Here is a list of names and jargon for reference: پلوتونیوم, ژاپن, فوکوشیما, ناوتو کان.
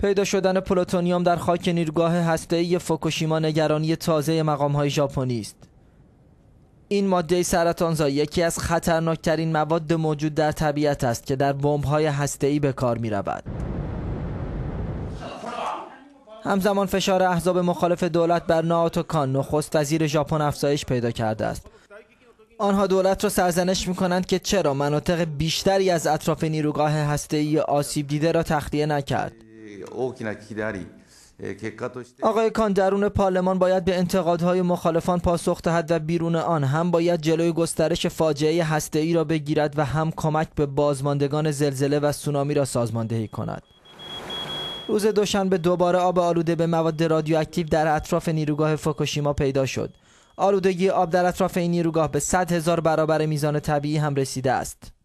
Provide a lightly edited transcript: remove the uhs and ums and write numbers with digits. پیدا شدن پلوتونیوم در خاک نیروگاه هسته‌ای فوکوشیما نگرانی تازه مقام‌های ژاپنی است. این ماده سرطان‌زا یکی از خطرناکترین مواد موجود در طبیعت است که در بمب‌های هسته‌ای به کار می‌رود. همزمان فشار احزاب مخالف دولت بر ناوتو کان، نخست وزیر ژاپن، افزایش پیدا کرده است. آنها دولت را سرزنش می‌کنند که چرا مناطق بیشتری از اطراف نیروگاه هسته‌ای آسیب دیده را تخلیه نکرد. آقای کان درون پارلمان باید به انتقادهای مخالفان پاسخ دهد و بیرون آن هم باید جلوی گسترش فاجعه هسته‌ای را بگیرد و هم کمک به بازماندگان زلزله و سونامی را سازماندهی کند. روز دوشنبه دوباره آب آلوده به مواد رادیواکتیو در اطراف نیروگاه فوکوشیما پیدا شد. آلودگی آب در اطراف این نیروگاه به 100,000 برابر میزان طبیعی هم رسیده است.